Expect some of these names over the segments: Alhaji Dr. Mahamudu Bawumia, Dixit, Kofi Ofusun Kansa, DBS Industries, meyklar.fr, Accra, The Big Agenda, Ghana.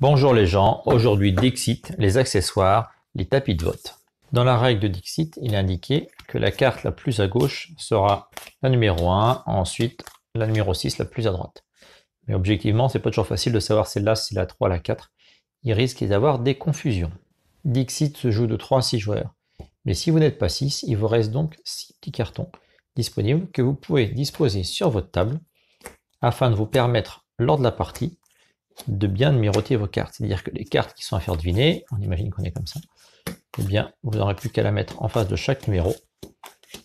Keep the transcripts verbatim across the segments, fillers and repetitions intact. Bonjour les gens, aujourd'hui Dixit, les accessoires, les tapis de vote. Dans la règle de Dixit, il est indiqué que la carte la plus à gauche sera la numéro un, ensuite la numéro six la plus à droite. Mais objectivement, c'est pas toujours facile de savoir celle-là, c'est la trois, la quatre. Il risque d'avoir des confusions. Dixit se joue de trois à six joueurs. Mais si vous n'êtes pas six, il vous reste donc six petits cartons disponibles que vous pouvez disposer sur votre table afin de vous permettre, lors de la partie, de bien numéroter vos cartes. C'est-à-dire que les cartes qui sont à faire deviner, on imagine qu'on est comme ça, eh bien, vous n'aurez plus qu'à la mettre en face de chaque numéro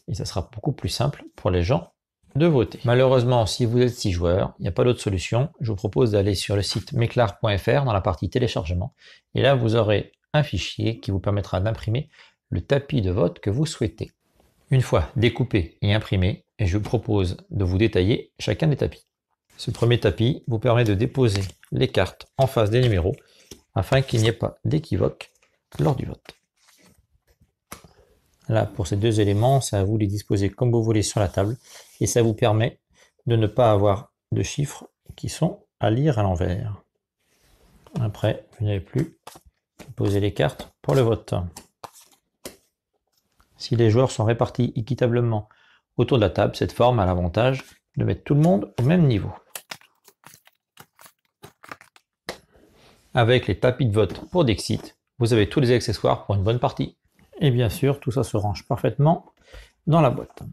et ça sera beaucoup plus simple pour les gens de voter. Malheureusement, si vous êtes six joueurs, il n'y a pas d'autre solution. Je vous propose d'aller sur le site meyklar point F R dans la partie téléchargement et là, vous aurez un fichier qui vous permettra d'imprimer le tapis de vote que vous souhaitez. Une fois découpé et imprimé, je vous propose de vous détailler chacun des tapis. Ce premier tapis vous permet de déposer les cartes en face des numéros afin qu'il n'y ait pas d'équivoque lors du vote. Là, pour ces deux éléments, c'est à vous de les disposer comme vous voulez sur la table et ça vous permet de ne pas avoir de chiffres qui sont à lire à l'envers. Après, vous n'avez plus qu'à poser les cartes pour le vote. Si les joueurs sont répartis équitablement autour de la table, cette forme a l'avantage de mettre tout le monde au même niveau. Avec les tapis de vote pour Dixit, vous avez tous les accessoires pour une bonne partie. Et bien sûr, tout ça se range parfaitement dans la boîte.